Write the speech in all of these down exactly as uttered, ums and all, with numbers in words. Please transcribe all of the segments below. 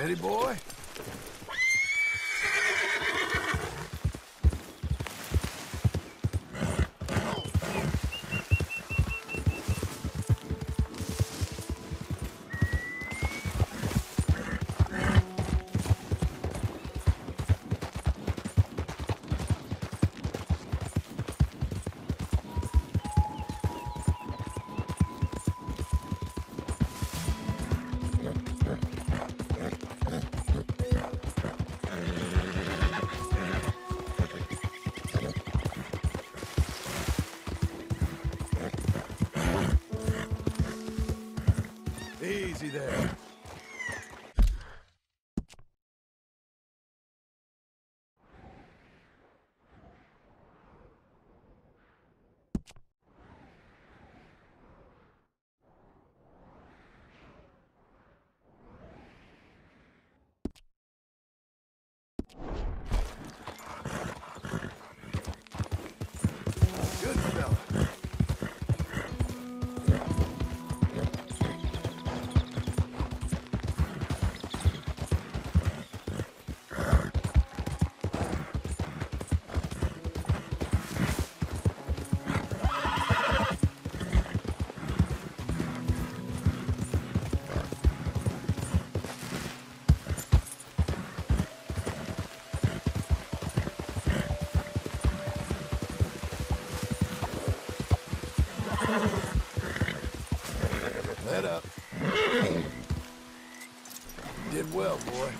Ready, boy? Easy there. Let up. Did well, boy.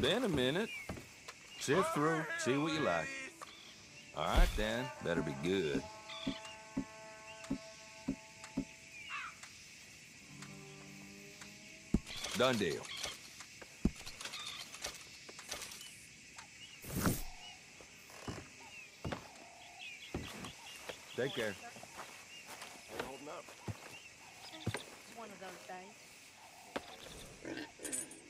Been a minute. Sift through, see what you like. All right then, better be good. Done deal. Take care. They're holding up. It's one of those days.